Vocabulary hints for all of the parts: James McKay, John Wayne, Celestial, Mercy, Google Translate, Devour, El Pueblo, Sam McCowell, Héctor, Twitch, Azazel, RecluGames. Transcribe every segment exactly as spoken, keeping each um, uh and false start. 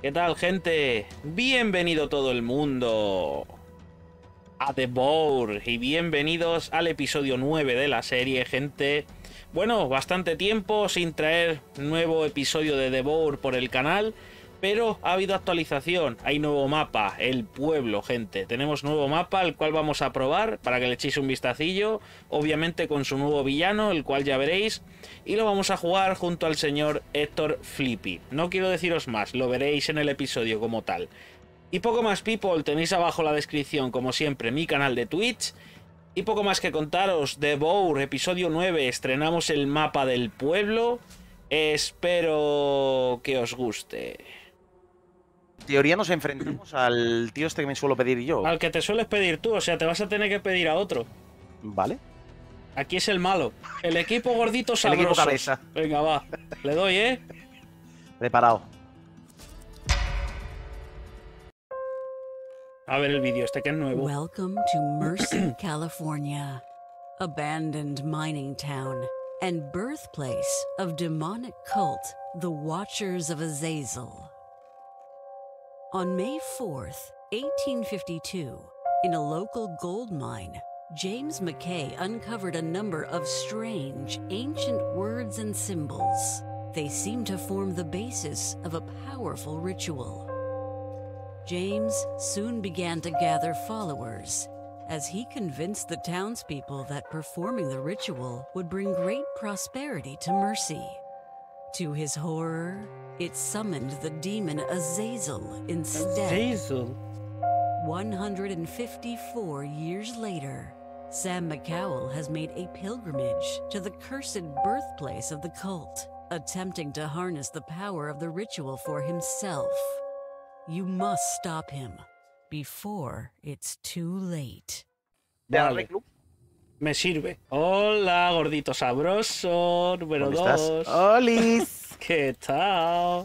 ¿Qué tal, gente? Bienvenido todo el mundo a Devour y bienvenidos al episodio nueve de la serie, gente. Bueno, bastante tiempo sin traer nuevo episodio de Devour por el canal, pero ha habido actualización, hay nuevo mapa, el pueblo, gente. Tenemos nuevo mapa, el cual vamos a probar para que le echéis un vistacillo, obviamente con su nuevo villano, el cual ya veréis, y lo vamos a jugar junto al señor Héctor Flippy. No quiero deciros más, lo veréis en el episodio como tal. Y poco más, people, tenéis abajo la descripción, como siempre, mi canal de Twitch. Y poco más que contaros, Devour, episodio nueve, estrenamos el mapa del pueblo. Espero que os guste. En teoría nos enfrentamos al tío este que me suelo pedir yo. Al que te sueles pedir tú, o sea, te vas a tener que pedir a otro. Vale. Aquí es el malo. El equipo gordito sabroso. El equipo cabeza. Venga, va. Le doy, ¿eh? Preparado. A ver el vídeo este que es nuevo. Welcome to Mercy, California, abandoned mining town and birthplace of demonic cult, the Watchers of Azazel. On May fourth, eighteen fifty-two, in a local gold mine, James McKay uncovered a number of strange, ancient words and symbols. They seemed to form the basis of a powerful ritual. James soon began to gather followers, as he convinced the townspeople that performing the ritual would bring great prosperity to Mercy. To his horror, it summoned the demon Azazel instead. Azazel? one hundred fifty-four years later, Sam McCowell has made a pilgrimage to the cursed birthplace of the cult, attempting to harness the power of the ritual for himself. You must stop him before it's too late. Vale. Me sirve. Hola, gordito sabroso, número dos. ¡Olis! ¿Qué tal?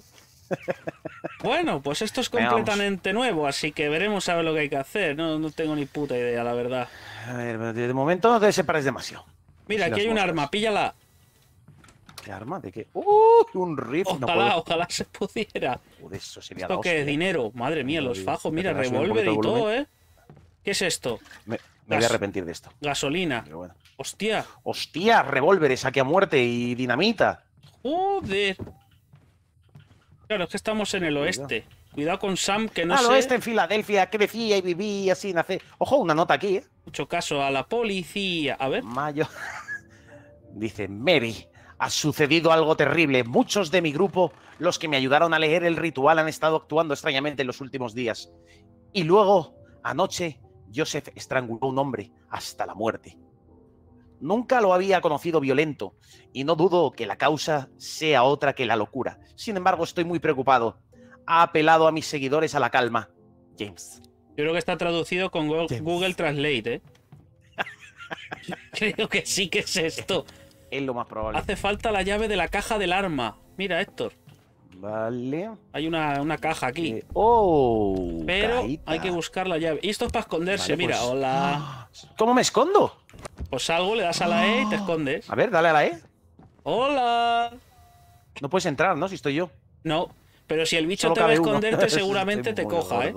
Bueno, pues esto es completamente nuevo, así que veremos a ver lo que hay que hacer. No, no tengo ni puta idea, la verdad. A ver, pero de momento no te separes demasiado. Mira, aquí hay un arma, píllala. ¿Qué arma? ¿De qué? ¡Uh! Un rifle. Ojalá, no ojalá se pudiera. Joder, eso sería ¿esto qué es? ¿Dinero? Madre mía, los fajos. Mira, revólver y todo, ¿eh? ¿Qué es esto? Me, me voy a arrepentir de esto. Gasolina. Bueno. Hostia. Hostia, revólveres, saque a muerte y dinamita. Joder. Claro, es que estamos en el oeste. Cuidado con Sam, que no sé... Al oeste en Filadelfia, crecía y viví así, nací... Ojo, una nota aquí, ¿eh? Mucho caso a la policía. A ver. Mayo. Dice, Mary... Ha sucedido algo terrible. Muchos de mi grupo, los que me ayudaron a leer el ritual, han estado actuando extrañamente en los últimos días. Y luego, anoche, Joseph estranguló a un hombre hasta la muerte. Nunca lo había conocido violento, y no dudo que la causa sea otra que la locura. Sin embargo, estoy muy preocupado. Ha apelado a mis seguidores a la calma. James. Yo creo que está traducido con Google, Google Translate, ¿eh? Creo que sí que es esto. Es lo más probable. Hace falta la llave de la caja del arma. Mira, Héctor. Vale. Hay una, una caja aquí. Eh, ¡Oh! Pero caíta. Hay que buscar la llave. Y esto es para esconderse. Vale, mira, pues... hola. ¿Cómo me escondo? Pues algo, le das a la E y te escondes. A ver, dale a la E. ¡Hola! No puedes entrar, ¿no? Si estoy yo. No, pero si el bicho solo te va a esconderte, seguramente te coja, ¿eh?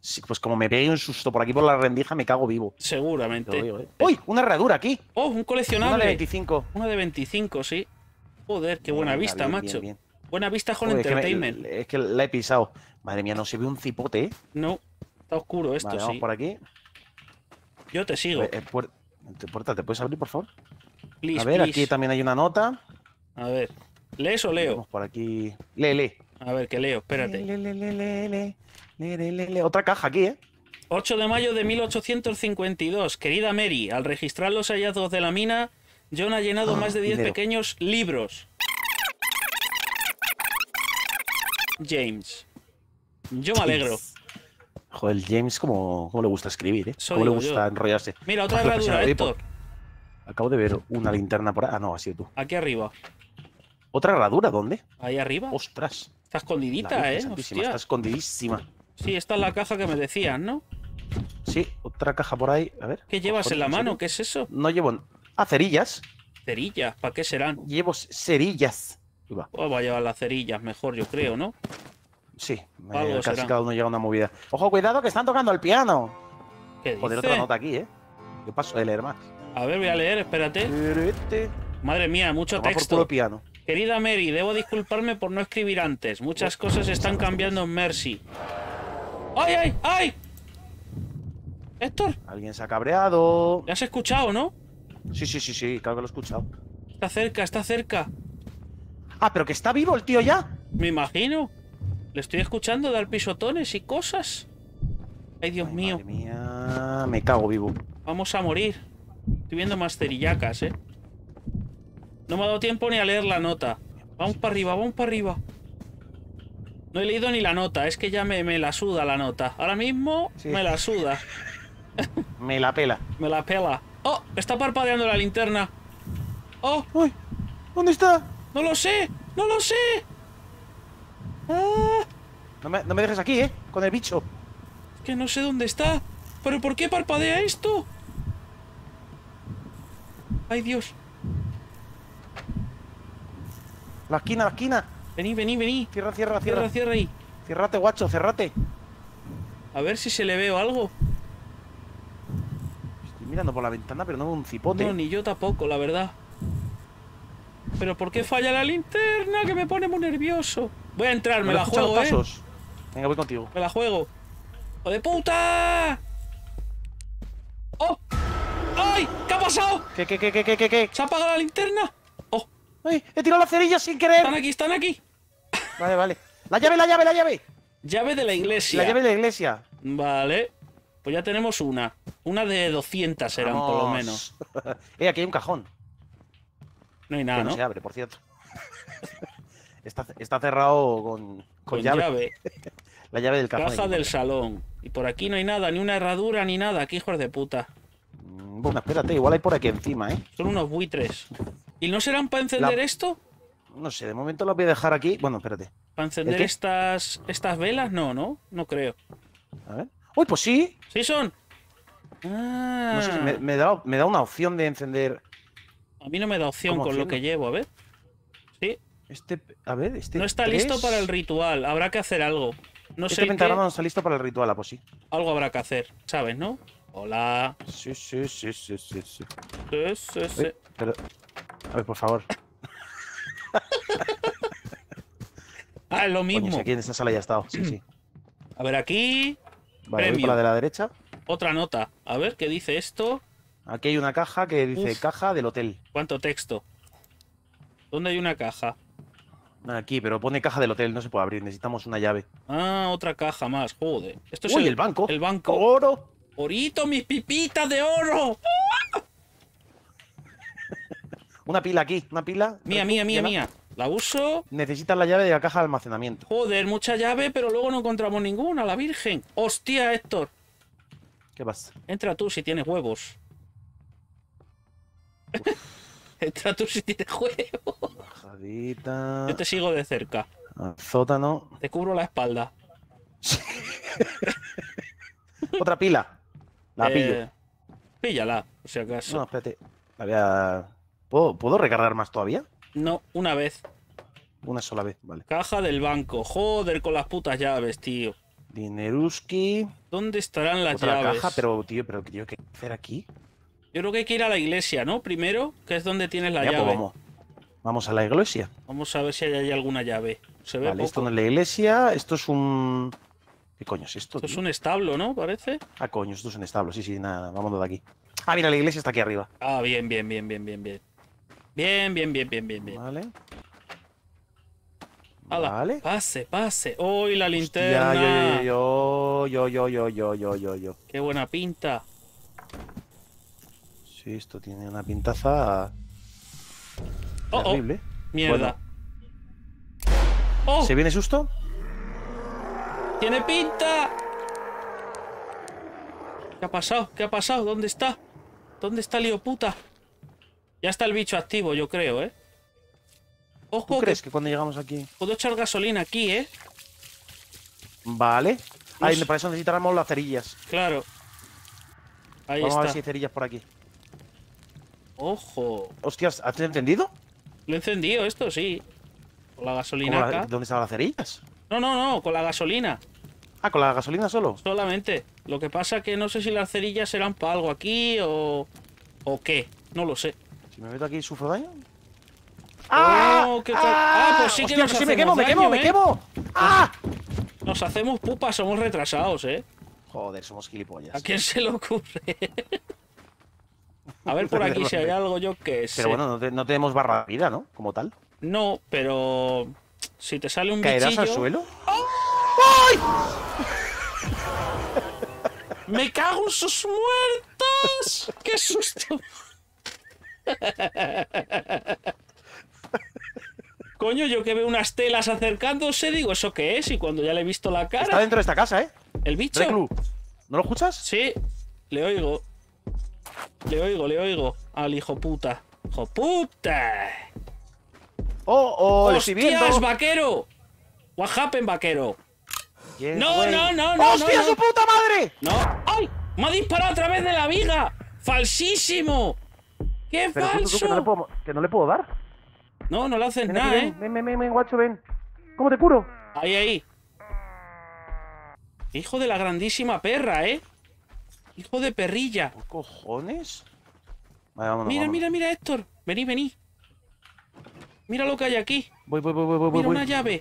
Sí, pues como me pegue un susto por aquí por la rendija, me cago vivo. Seguramente. Digo, ¿eh? ¡Uy! Una herradura aquí. ¡Oh! Un coleccionable. Una de veinticinco. Una de veinticinco, sí. Joder, qué buena, buena vista, bien, macho. Bien, bien. Buena vista con joder, entertainment. Es que, me, es que la he pisado. Madre mía, no se ve un cipote, ¿eh? No. Está oscuro esto, vale, vamos sí. Por aquí. Yo te sigo. Eh, eh, puer... Puerta, ¿te puedes abrir, por favor? Please, a ver, please. Aquí también hay una nota. A ver. ¿Lees o leo? Vamos por aquí. Lee, lee. A ver, que leo, espérate. Le, le, le, le, le. Le, le, le, le. Otra caja aquí, ¿eh? ocho de mayo de mil ochocientos cincuenta y dos. Querida Mary, al registrar los hallazgos de la mina, John ha llenado ah, más de diez pequeños libros. James. Yo me alegro. Joder, James, como, como le gusta escribir, ¿eh? Eso como le gusta yo. Enrollarse. Mira, otra herradura, Héctor. Por... Acabo de ver una linterna por ahí. Ah, no, ha sido tú. Aquí arriba. ¿Otra herradura? ¿Dónde? Ahí arriba. Ostras. Está escondidita, ¿eh? Hostia. Está escondidísima. Sí, esta es la caja que me decían, ¿no? Sí, otra caja por ahí. A ver. ¿Qué llevas en la mano? ¿Qué es eso? No llevo... Ah, cerillas. ¿Cerillas? ¿Para qué serán? Llevo cerillas. Pues va a llevar las cerillas mejor, yo creo, ¿no? Sí, eh, casi cada uno llega a una movida. Ojo, cuidado que están tocando el piano. ¿Qué dice? Joder, otra nota aquí, ¿eh? Yo paso de leer más. A ver, voy a leer, espérate. Madre mía, mucho texto. Piano. Querida Mary, debo disculparme por no escribir antes. Muchas cosas están cambiando en Mercy. ¡Ay, ay, ay! Héctor. Alguien se ha cabreado. ¿Lo has escuchado, no? Sí, sí, sí, sí, claro que lo he escuchado. Está cerca, está cerca. Ah, pero que está vivo el tío ya. Me imagino. Le estoy escuchando dar pisotones y cosas. Ay, Dios ay, mío. Madre mía, me cago vivo. Vamos a morir. Estoy viendo más cerillacas, eh. No me ha dado tiempo ni a leer la nota. Vamos para arriba, vamos para arriba. No he leído ni la nota, es que ya me, me la suda la nota. Ahora mismo sí. me la suda. Me la pela. Me la pela. ¡Oh! Está parpadeando la linterna. ¡Oh! ¡Uy! ¿Dónde está? ¡No lo sé! ¡No lo sé! ¡Ah! No me, no me dejes aquí, ¿eh? Con el bicho. Es que no sé dónde está. ¿Pero por qué parpadea esto? ¡Ay, Dios! La esquina, la esquina. Vení, vení, vení. Cierra, cierra, cierra. Cierra, cierra ahí. Cierrate, guacho, cierrate. A ver si se le veo algo. Estoy mirando por la ventana, pero no veo un cipote. No, ni yo tampoco, la verdad. ¿Pero por qué falla la linterna? Que me pone muy nervioso. Voy a entrar, me, me la juego, pasos. ¿eh? Venga, voy contigo. Me la juego. ¡Hijo de puta! ¡Oh! ¡Ay! ¿Qué ha pasado? ¿Qué, qué, qué, qué, qué, qué? ¿Se ha apagado la linterna? ¡Oh! ¡Ay! ¡He tirado la cerilla sin querer! ¡Están aquí, están aquí! Vale, vale. ¡La llave, la llave, la llave! Llave de la iglesia. La llave de la iglesia. Vale. Pues ya tenemos una. Una de doscientas serán, Vamos. por lo menos. Eh, aquí hay un cajón. No hay nada, que ¿no? se abre, por cierto. está, está cerrado con, con, con llave. llave. La llave del cajón. Caja del salón. Y por aquí no hay nada, ni una herradura, ni nada. Aquí, hijos de puta. Bueno, espérate, igual hay por aquí encima, ¿eh? Son unos buitres. ¿Y no serán para encender la... esto? No sé, de momento las voy a dejar aquí. Bueno, espérate. ¿Para encender estas estas velas? No, ¿no? No creo. A ver. ¡Uy, pues sí! ¡Sí son! Ah. No sé si me, me, da, me da una opción de encender... A mí no me da opción con opción? lo que llevo, a ver. Sí. Este, a ver, este... No está tres... listo para el ritual, habrá que hacer algo. No este sé pentagrama qué... no está listo para el ritual, ah, pues sí. Algo habrá que hacer, ¿sabes, no? Hola. Sí, sí, sí, sí, sí, sí. Sí, sí, sí. Uy, pero... A ver, por favor. Ah, es lo mismo. Coño, aquí en esta sala ya he estado. Sí, sí. A ver, aquí. Vale, voy por la de la derecha. Otra nota. A ver, ¿qué dice esto? Aquí hay una caja que dice Uf, caja del hotel. ¿Cuánto texto? ¿Dónde hay una caja? Aquí, pero pone caja del hotel, no se puede abrir. Necesitamos una llave. Ah, otra caja más. Joder. Esto es Uy, el, el banco. El banco. Oro. Orito, mis pipitas de oro. Una pila aquí, una pila. Mía, mía, mía, mía. La uso. Necesitas la llave de la caja de almacenamiento. Joder, mucha llave, pero luego no encontramos ninguna, la virgen. Hostia, Héctor. ¿Qué pasa? Entra tú si tienes huevos. Entra tú si tienes huevos. Bajadita. Yo te sigo de cerca. Al sótano. Te cubro la espalda. Otra pila. La eh, pillo. Píllala, por si acaso. No, espérate. La voy a... ¿Puedo, ¿Puedo recargar más todavía? No, una vez. Una sola vez, vale. Caja del banco. Joder, con las putas llaves, tío. Dineruski. ¿Dónde estarán las Otra llaves? Caja, pero, tío, pero tío, ¿qué hay que hacer aquí? Yo creo que hay que ir a la iglesia, ¿no? Primero, que es donde tienes la ya, llave. Pues vamos. Vamos a la iglesia. Vamos a ver si hay, hay alguna llave. Se ve vale, poco. Esto no es la iglesia. Esto es un... ¿Qué coño es esto? Esto tío? es un establo, ¿no? Parece. Ah, coño, esto es un establo. Sí, sí, nada. Vámonos de aquí. Ah, mira, la iglesia está aquí arriba. Ah, bien, bien, bien, bien, bien, bien. Bien, bien, bien, bien, bien, bien. Vale. Ala, vale. Pase, pase. ¡Uy, la linterna! Hostia, yo, yo, yo, yo, yo, yo, yo, yo. ¡Qué buena pinta! Sí, esto tiene una pintaza... Oh, terrible. Oh. Mierda. Bueno. Oh. ¿Se viene susto? ¡Tiene pinta! ¿Qué ha pasado? ¿Qué ha pasado? ¿Dónde está? ¿Dónde está, lío puta? Ya está el bicho activo, yo creo, ¿eh? Ojo, ¿Tú crees que... que cuando llegamos aquí? Puedo echar gasolina aquí, ¿eh? Vale. Nos... Ay, para eso necesitaremos las cerillas. Claro. Ahí Vamos está. a ver si hay cerillas por aquí. Ojo. Hostias, ¿has encendido? Lo he encendido, esto sí. Con la gasolina acá. ¿Dónde están las cerillas? No, no, no, con la gasolina. Ah, ¿con la gasolina solo? Solamente. Lo que pasa es que no sé si las cerillas serán para algo aquí o... o qué. No lo sé. Si me meto aquí, ¿sufro daño? ¡Ah! Oh, qué ¡Ah! ¡Ah! Pues sí. Hostia, que nos hacemos sí, me quemo, daño, me quemo, ¿eh? me quemo. ¡Ah! Nos hacemos pupas, somos retrasados, ¿eh? Joder, somos gilipollas. ¿A quién se le ocurre? A ver por aquí si hay algo, yo que sé. Pero bueno, no, te, no tenemos barra de vida, ¿no? Como tal. No, pero... si te sale un ¿Caerás bichillo... ¿Caerás al suelo? ¡Oh! ¡Ay! ¡Me cago en sus muertos! ¡Qué susto! Coño, yo que veo unas telas acercándose, digo, ¿eso qué es? Y cuando ya le he visto la cara... Está dentro de esta casa, ¿eh? ¿El bicho? Reclu. ¿No lo escuchas? Sí, le oigo. Le oigo, le oigo. Al hijo puta. ¡Hijo puta! ¡Oh, oh! ¡Hostias, lo estoy viendo, vaquero! What happened, vaquero? Yes, no, no, no, no. ¡Hostia, no, su no. puta madre! No. ¡Ay! ¡Me ha disparado a través de la viga! ¡Falsísimo! ¡Qué Pero falso! Tú, tú, que, no le puedo, que no le puedo dar. No, no le haces ven, nada, ven, ¿eh? Ven, ven, ven, ven, guacho, ven. ¿Cómo te curo? Ahí, ahí. Hijo de la grandísima perra, ¿eh? Hijo de perrilla. ¿Qué cojones? Vale, vámonos, mira, vámonos. mira, mira, Héctor. Vení, vení. Mira lo que hay aquí. Voy, voy, voy, voy, Mira voy, una voy. llave.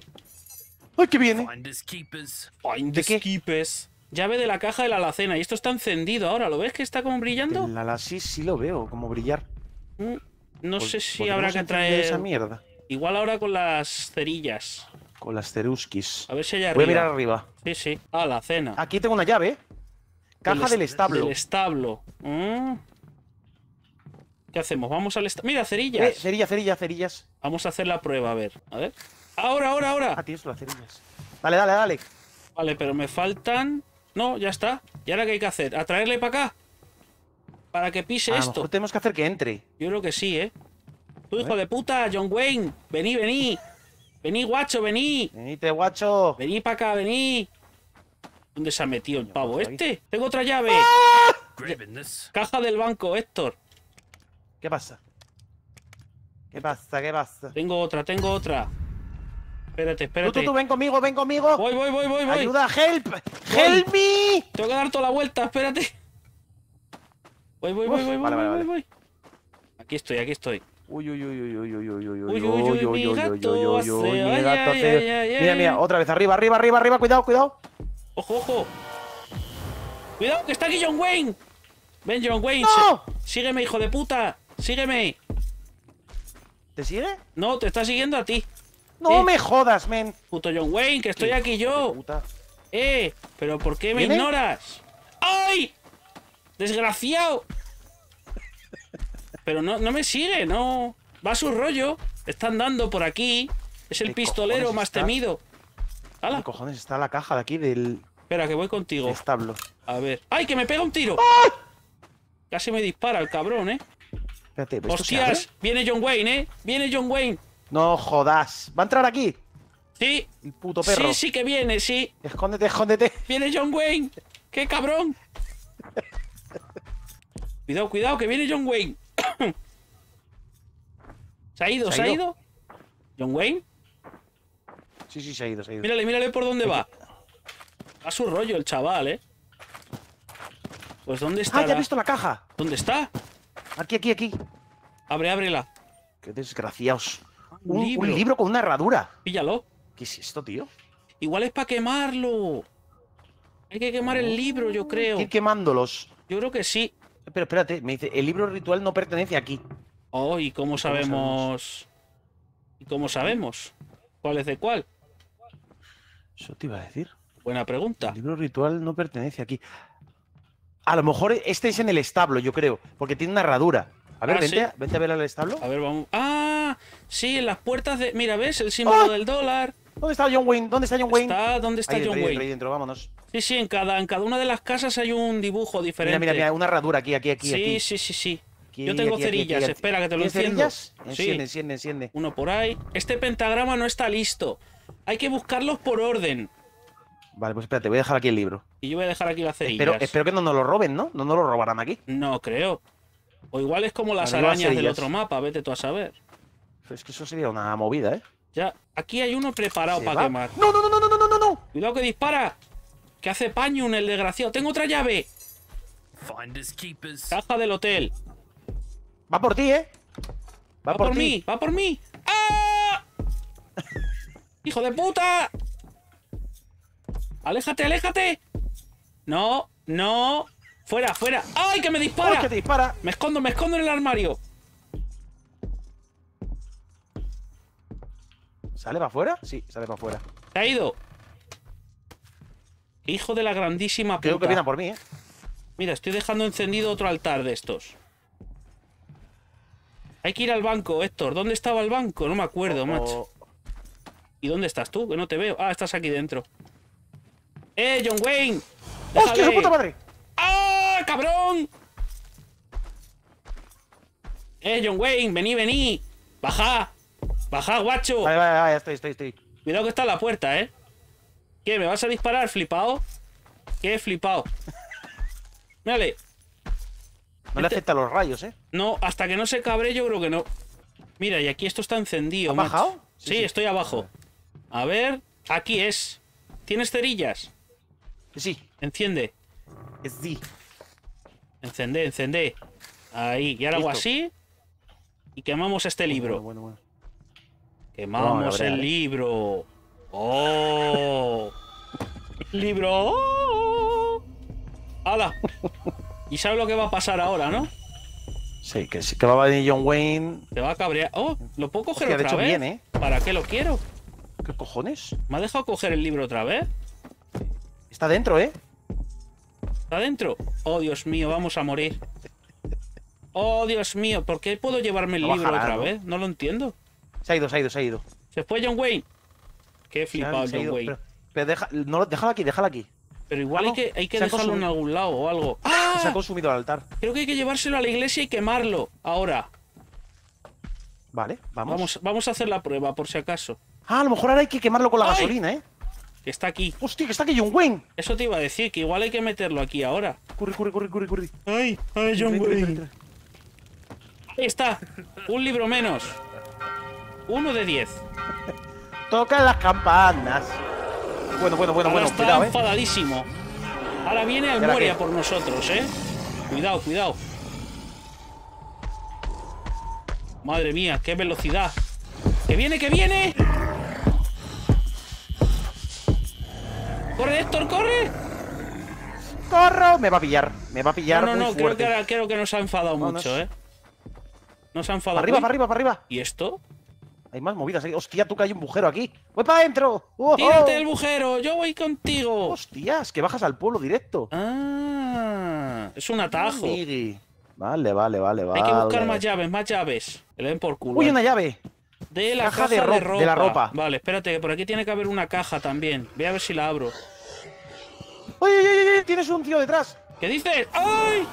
¡Ay, qué viene! Find the keepers. Find the ¿De keepers. Llave de la caja de la alacena. Y esto está encendido ahora. ¿Lo ves que está como brillando? La, la, sí, sí lo veo, como brillar. Mm, no pues, sé si habrá que traer... esa mierda. Igual ahora con las cerillas. Con las ceruskis. A ver si hay arriba. Voy a mirar arriba. Sí, sí. Ah, la cena. Aquí tengo una llave. Caja del, del establo. Del establo. Mm. ¿Qué hacemos? Vamos al establo. Mira, cerillas. Eh, cerilla, cerilla, cerillas. Vamos a hacer la prueba, a ver. A ver. Ahora, ahora, ahora. Ah, tienes las cerillas. Dale, dale, dale. Vale, pero me faltan... No, ya está. ¿Y ahora qué hay que hacer? ¿Atraerle para acá? Para que pise a esto. A lo mejor tenemos que hacer que entre. Yo creo que sí, ¿eh? Tú, hijo de puta, John Wayne. Vení, vení. Vení, guacho, vení. Venite, guacho. Vení para acá, vení. ¿Dónde se ha metido el pavo este? Tengo otra llave. ¡Ah! Caja del banco, Héctor. ¿Qué pasa? ¿Qué pasa? ¿Qué pasa? Tengo otra, tengo otra. Espérate, espérate. Tú, tú, tú, ven conmigo, ven conmigo. Voy, voy, voy, voy. Ayuda, help. Help me. Tengo que dar toda la vuelta, espérate. Voy, voy, voy, voy, voy, voy. Aquí estoy, aquí estoy. Uy, uy, uy, uy, uy, uy, uy, uy, uy, uy, uy, uy, mi gato. Mira, mira, otra vez, arriba, arriba, arriba, arriba, cuidado, cuidado. Ojo, ojo. Cuidado, que está aquí John Wayne. Ven, John Wayne. ¡No! Sígueme, hijo de puta. Sígueme. ¿Te sigue? No, te está siguiendo a ti. No eh. me jodas, men. Puto John Wayne, que estoy aquí yo. Puta. Eh, pero ¿por qué me ¿Viene? ignoras? ¡Ay! Desgraciado. Pero no, no me sigue, no. Va a su rollo. Está andando por aquí. Es el pistolero más está? temido. ¿Qué cojones está la caja de aquí del... Espera, que voy contigo. Establo. A ver. ¡Ay, que me pega un tiro! ¡Ah! Casi me dispara el cabrón, ¿eh? Espérate, ¡hostias! Viene John Wayne, ¿eh? Viene John Wayne. No jodas. ¿Va a entrar aquí? Sí. El puto perro. Sí, sí que viene, sí. Escóndete, escóndete. Viene John Wayne. ¡Qué cabrón! Cuidado, cuidado, que viene John Wayne. ¿Se ha ido? ¿Se, ¿se ha ido? ido? ¿John Wayne? Sí, sí, se ha ido, se ha ido. Mírale, mírale por dónde va. Va a su rollo el chaval, ¿eh? Pues ¿dónde está? Ah, ya he visto la caja. ¿Dónde está? Aquí, aquí, aquí. Abre, ábrela. Qué desgraciados. Un, un, libro. un libro con una herradura. Píllalo. ¿Qué es esto, tío? Igual es para quemarlo. Hay que quemar el libro, yo creo. Hay que ir quemándolos. Yo creo que sí. Pero espérate, me dice, el libro ritual no pertenece aquí. Oh, ¿y cómo, ¿Cómo sabemos? sabemos? ¿Y cómo sabemos? ¿Cuál es de cuál? Eso te iba a decir. Buena pregunta. El libro ritual no pertenece aquí. A lo mejor este es en el establo, yo creo. Porque tiene una herradura. A ver, ah, vente, sí. vente a ver al establo. A ver, vamos. ¡Ah! Sí, en las puertas de... Mira, ¿ves? El símbolo ¡Ah! del dólar. ¿Dónde está John Wayne? ¿Dónde está John Wayne? Está, ¿Dónde está ahí John dentro, Wayne? Ahí dentro, vámonos. Sí, sí, en cada, en cada una de las casas hay un dibujo diferente. Mira, mira, mira, una herradura aquí, aquí, aquí. Sí, aquí. sí, sí, sí. Aquí, yo tengo aquí, cerillas, aquí, aquí, aquí. espera que te lo enciendo. ¿Cerillas? Sí. Enciende, enciende, enciende. Uno por ahí. Este pentagrama no está listo. Hay que buscarlos por orden. Vale, pues espérate, voy a dejar aquí el libro. Y yo voy a dejar aquí las cerillas. Espero, espero que no nos lo roben, ¿no? No nos lo robarán aquí. No creo. O igual es como las arañas del otro mapa, vete tú a saber. Pero es que eso sería una movida, ¿eh? Ya, aquí hay uno preparado para quemar. ¡No, no, no, no, no, no, no, no! ¡Cuidado que dispara! ¡Que hace paño el desgraciado! ¡Tengo otra llave! Caja del hotel. Va por ti, ¿eh? Va, va por, por mí, va por mí. ¡Ah! ¡Hijo de puta! ¡Aléjate, aléjate! No, no. Fuera, fuera. ¡Ay, que me dispara! ¡Ay, que te dispara! Me escondo, me escondo en el armario. ¿Sale para afuera? Sí, sale para afuera. Se ha ido. Hijo de la grandísima puta. Creo que viene por mí, ¿eh? Mira, estoy dejando encendido otro altar de estos. Hay que ir al banco, Héctor. ¿Dónde estaba el banco? No me acuerdo, oh, macho. ¿Y dónde estás tú? Que no te veo. Ah, estás aquí dentro. ¡Eh, John Wayne! ¡Déjale! ¡Hostia, su puta madre! ¡Ah, cabrón! ¡Eh, John Wayne! ¡Vení, vení! ¡Baja! ¡Baja, guacho! Vale, vale, vale, estoy, estoy, estoy. Cuidado que está en la puerta, ¿eh? ¿Qué? ¿Me vas a disparar, flipado? ¿Qué flipado? Mírale. No le acepta los rayos, ¿eh? No, hasta que no se cabre yo creo que no. Mira, y aquí esto está encendido. ¿Ha bajado? Sí, sí, sí, estoy abajo. A ver, aquí es. ¿Tienes cerillas? Sí. Enciende. Sí. Encendé, encendé. Ahí, y ahora listo. Hago así. Y quemamos este libro. Bueno, bueno, bueno. Quemamos no, el libro. ¡Oh! ¡El libro! ¡Oh! ¡Hala! Y sabes lo que va a pasar ahora, ¿no? Sí, que, que va a venir John Wayne. Te va a cabrear. ¡Oh! ¿Lo puedo coger otra vez? Bien, ¿eh? ¿Para qué lo quiero? ¿Qué cojones? ¿Me ha dejado coger el libro otra vez? Está dentro, ¿eh? ¿Está dentro? Oh, Dios mío, vamos a morir. Oh, Dios mío, ¿por qué puedo llevarme el no libro bajará, otra ¿no? vez? No lo entiendo. Se ha ido, se ha ido, se ha ido. ¿Se fue John Wayne? Qué flipado, John Wayne. Pero, pero deja, no, déjalo aquí, déjalo aquí. Pero igual ah, no, hay que, hay que dejarlo consumido. en algún lado o algo. ¡Ah! Se ha consumido el altar. Creo que hay que llevárselo a la iglesia y quemarlo ahora. Vale, vamos. Vamos, vamos a hacer la prueba, por si acaso. Ah, a lo mejor ahora hay que quemarlo con la ¡ay! Gasolina, ¿eh? Que está aquí. Hostia, que está aquí John Wayne. Eso te iba a decir, que igual hay que meterlo aquí ahora. Corre, corre, corre, corre, corre. ¡Ay, ay, John corre, Wayne! Corre, corre, corre. Ahí está. Un libro menos. Uno de diez. Toca las campanas. Bueno, bueno, bueno, ahora bueno. Está cuidado, enfadadísimo. ¿Eh? Ahora viene Almueria por nosotros, ¿eh? Cuidado, cuidado. Madre mía, qué velocidad. ¡Que viene, que viene! ¡Corre, Héctor, corre! ¡Corro! Me va a pillar, me va a pillar. No, no, muy no, fuerte. Creo, que, creo que nos ha enfadado Vámonos. mucho, ¿eh? Nos ha enfadado. Arriba, para arriba, para arriba. ¿Y esto? Hay más movidas. Hostia, tú que hay un bujero aquí. ¡Voy para adentro! ¡Oh, oh! ¡Tírate del bujero! ¡Yo voy contigo! ¡Hostias! Que bajas al pueblo directo. Ah, es un atajo. Sí. Vale, vale, vale, vale. Hay que buscar más llaves, más llaves. Que le den por culo. ¡Uy, una llave! De la caja, caja de, ro de ropa. De la ropa. Vale, espérate, que por aquí tiene que haber una caja también. Voy a ver si la abro. ¡Uy, uy, uy! ¡Tienes un tío detrás! ¿Qué dices? ¡Ay!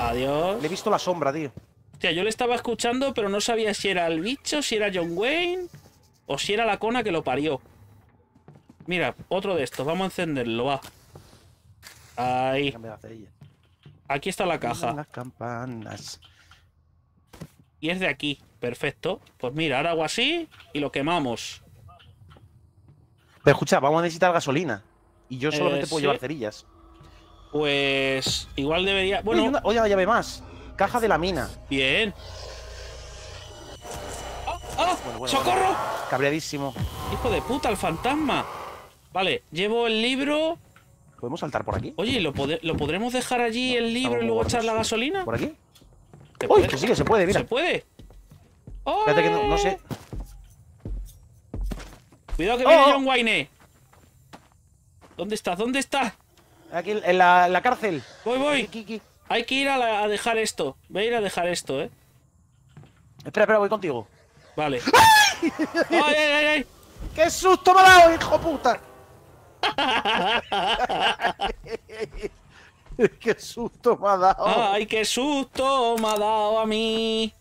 Adiós. Le he visto la sombra, tío. O sea, yo le estaba escuchando, pero no sabía si era el bicho, si era John Wayne o si era la cona que lo parió. Mira, otro de estos. Vamos a encenderlo, va. Ahí. Aquí está la caja. Las campanas. Y es de aquí. Perfecto. Pues mira, ahora hago así y lo quemamos. Pero escucha, vamos a necesitar gasolina. Y yo solamente eh, puedo ¿sí? llevar cerillas. Pues igual debería... Bueno, oye, oye, la llave más. Caja de la mina. Bien. ¡Ah! ¡Ah! Bueno, bueno, ¡socorro! Bueno. Cabreadísimo. Hijo de puta, el fantasma. Vale, llevo el libro. ¿Podemos saltar por aquí? Oye, ¿lo, pod lo podremos dejar allí no, el libro y luego echar la gasolina? ¿Por aquí? ¡Uy! Que sí, que se puede, mira. ¿Se puede? ¡Oye! Espérate que no, no sé. Cuidado que oh, viene oh. John Wayne. ¿Dónde estás? ¿Dónde estás? Aquí, en la, en la cárcel. Voy, voy. Aquí, aquí. Hay que ir a, la, a dejar esto. Voy a ir a dejar esto, ¿eh? Espera, espera, voy contigo. Vale. ¡Ay! ¡Ay, ay, ay! ¡Qué susto me ha dado, hijo puta! ¡Qué susto me ha dado! ¡Ay, qué susto me ha dado a mí!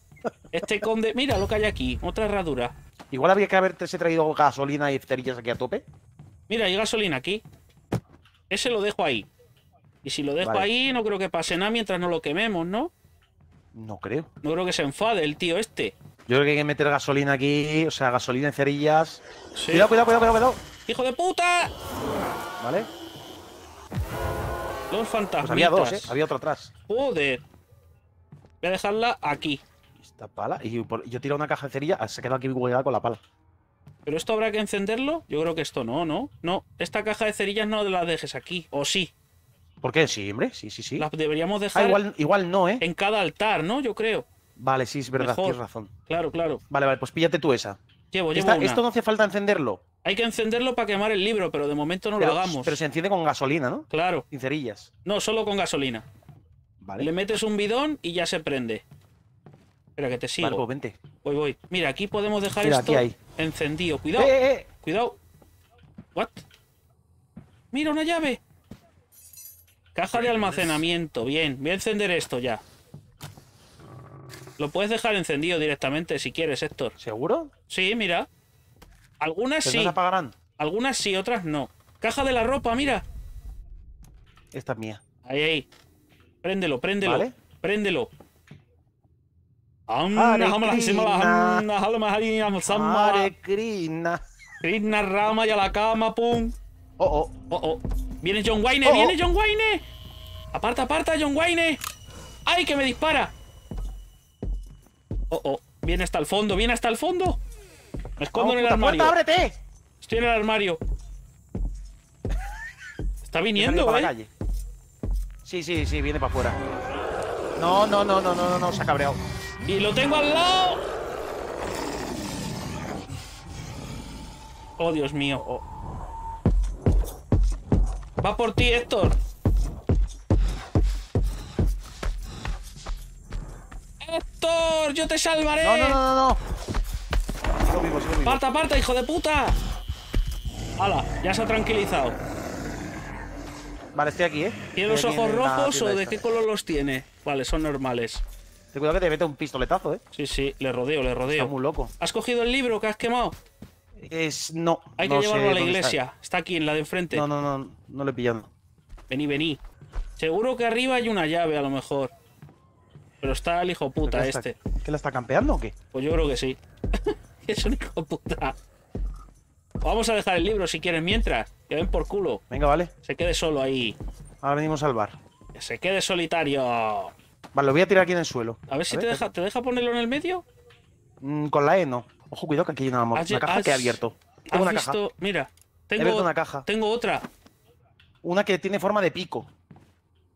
Este conde... Mira lo que hay aquí. Otra herradura. Igual habría que haberte traído gasolina y cerillas aquí a tope. Mira, hay gasolina aquí. Ese lo dejo ahí. Y si lo dejo vale. ahí, no creo que pase nada mientras no lo quememos, ¿no? No creo. No creo que se enfade el tío este. Yo creo que hay que meter gasolina aquí, o sea, gasolina en cerillas. Sí. Cuidado, cuidado, cuidado, cuidado. ¡Hijo de puta! Vale. Dos fantasmas. Pues había dos, ¿eh? Había otro atrás. Joder. Voy a dejarla aquí. Esta pala. Y por... yo tiro una caja de cerilla, se queda aquí hueada con la pala. ¿Pero esto habrá que encenderlo? Yo creo que esto no, ¿no? No, esta caja de cerillas no la dejes aquí. ¿O sí? ¿Por qué? Sí, hombre. Sí, sí, sí. Las deberíamos dejar... Ah, igual, igual no, ¿eh? En cada altar, ¿no? Yo creo. Vale, sí, es verdad. Mejor. Tienes razón. Claro, claro. Vale, vale, pues píllate tú esa. Llevo, llevo Esta, una. Esto no hace falta encenderlo. Hay que encenderlo para quemar el libro, pero de momento no pero, lo hagamos. Pero se enciende con gasolina, ¿no? Claro. Sin cerillas. No, solo con gasolina. Vale. Le metes un bidón y ya se prende. Espera, que te sigo. Vale, pues vente. Voy, voy. Mira, aquí podemos dejar Mira, esto encendido. Cuidado. Eh, eh. Cuidado. What? Mira, una llave. Caja de almacenamiento. Bien. Voy a encender esto ya. Lo puedes dejar encendido directamente si quieres, Héctor. ¿Seguro? Sí, mira. Algunas sí. ¿No se apagarán? Algunas sí, otras no. Caja de la ropa, mira. Esta es mía. Ahí, ahí. Préndelo, préndelo. ¿Vale? Préndelo. Hare Krishna. Krishna Rama y a la cama, pum. Oh, oh. Oh, oh. Viene John Wayne, oh, oh. viene John Wayne. Aparta, aparta, John Wayne. ¡Ay, que me dispara! Oh, oh, viene hasta el fondo, viene hasta el fondo. Me escondo oh, en el puta, armario. Puerta, ábrete. Estoy en el armario. Está viniendo, ¿eh? La calle. Sí, sí, sí, viene para afuera. No, no, no, no, no, no, no, se ha cabreado. Y lo tengo al lado. Oh, Dios mío. Oh. Va por ti, Héctor. ¡Héctor! ¡Yo te salvaré! ¡No, no, no, no! Sigo vivo, sigo vivo. ¡Parta, parta, hijo de puta! ¡Hala! Ya se ha tranquilizado. Vale, estoy aquí, ¿eh? ¿Tiene los ojos rojos o de qué color los tiene? Vale, son normales. Ten cuidado que te mete un pistoletazo, ¿eh? Sí, sí, le rodeo, le rodeo. Está muy loco. ¿Has cogido el libro que has quemado? Es... no. Hay que llevarlo a la iglesia. Está aquí, en la de enfrente. No, no, no. No le he pillado. Vení, vení. Seguro que arriba hay una llave, a lo mejor. Pero está el hijo puta este. ¿Que la está campeando o qué? Pues yo creo que sí. Es un hijo puta. Vamos a dejar el libro si quieres mientras. Que ven por culo. Venga, vale. Se quede solo ahí. Ahora venimos al bar. Que se quede solitario. Vale, lo voy a tirar aquí en el suelo. A ver si te deja, ¿te deja ponerlo en el medio? Mm, con la E no. Ojo, cuidado que aquí hay una, una caja has, que he abierto. Tengo una visto? caja. Mira, tengo, he abierto una caja. Tengo otra. Una que tiene forma de pico.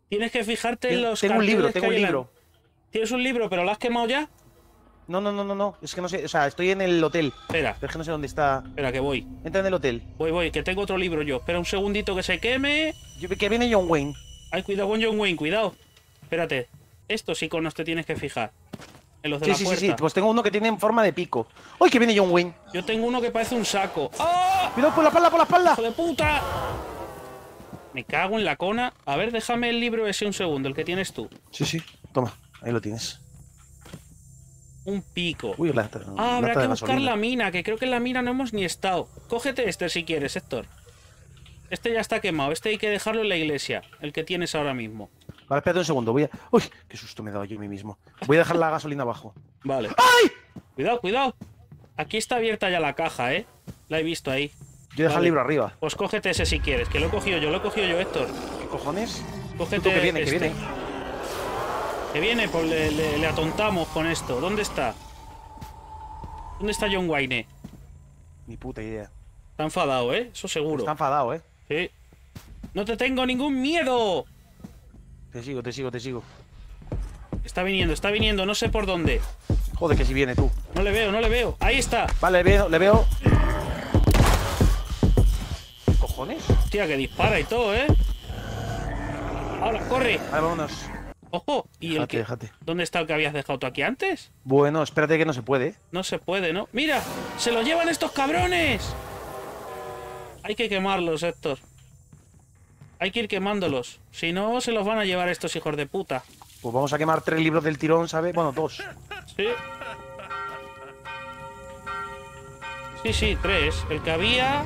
Tienes que fijarte en los Tengo un libro, tengo un libro. La... ¿Tienes un libro, pero lo has quemado ya? No, no, no, no, no. Es que no sé. O sea, estoy en el hotel. Espera. Pero es que no sé dónde está. Espera, que voy. Entra en el hotel. Voy, voy, que tengo otro libro yo. Espera un segundito que se queme. Yo, que viene John Wayne. Ay, cuidado con John Wayne, cuidado. Espérate. Estos iconos te tienes que fijar. En los de sí, la sí, puerta. Sí, sí, sí. Pues tengo uno que tiene en forma de pico. ¡Ay, que viene John Wayne! Yo tengo uno que parece un saco. ¡Ah! ¡Oh! ¡Cuidado por la espalda, por la espalda! ¡Hijo de puta! Me cago en la cona. A ver, déjame el libro ese un segundo, el que tienes tú. Sí, sí. Toma. Ahí lo tienes. Un pico. Uy, la, la, ah, habrá que buscar la mina, que creo que en la mina no hemos ni estado. Cógete este si quieres, Héctor. Este ya está quemado. Este hay que dejarlo en la iglesia, el que tienes ahora mismo. Vale, espérate un segundo. Voy a... Uy, qué susto me he dado yo a mí mismo. Voy a dejar la gasolina abajo. Vale. ¡Ay! Cuidado, cuidado. Aquí está abierta ya la caja, ¿eh? La he visto ahí. Yo he dejado el libro arriba. Pues cógete ese si quieres, que lo he cogido yo, lo he cogido yo, Héctor. ¿Qué cojones? Cógete que viene, este. que viene. Que viene, pues le, le, le atontamos con esto. ¿Dónde está? ¿Dónde está John Wayne? Ni puta idea. Está enfadado, ¿eh? Eso seguro. Está enfadado, ¿eh? Sí. ¡No te tengo ningún miedo! Te sigo, te sigo, te sigo. Está viniendo, está viniendo. No sé por dónde. Joder, que si viene tú. No le veo, no le veo. Ahí está. Vale, le veo, le veo. ¿Qué cojones? Hostia, que dispara y todo, ¿eh? Ahora, corre. Vale, vámonos. Ojo, y déjate, el que... déjate. ¿Dónde está el que habías dejado tú aquí antes? Bueno, espérate que no se puede. No se puede, ¿no? ¡Mira! ¡Se lo llevan estos cabrones! Hay que quemarlos, Héctor. Hay que ir quemándolos. Si no, se los van a llevar estos hijos de puta. Pues vamos a quemar tres libros del tirón, ¿sabes? Bueno, dos. Sí. Sí, sí, tres. El que había...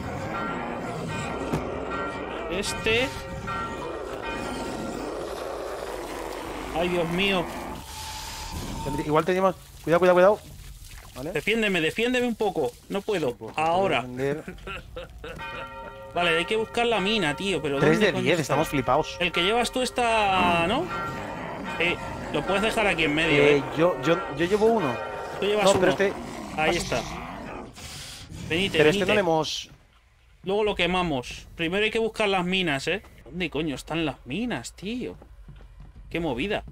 Este... Ay, Dios mío. Igual tenemos... Cuidado, cuidado, cuidado. ¿Vale? Defiéndeme, defiéndeme un poco. No puedo. Sí, ahora. Vale, hay que buscar la mina, tío. Pero tres de diez, estamos flipados. El que llevas tú está... ¿no? Eh, lo puedes dejar aquí en medio, eh. eh. Yo, yo, yo llevo uno. Tú llevas no, uno. Pero este... Ahí está. Venite, pero venite. Este no le hemos... Luego lo quemamos. Primero hay que buscar las minas, eh. ¿Dónde coño están las minas, tío? Qué movida.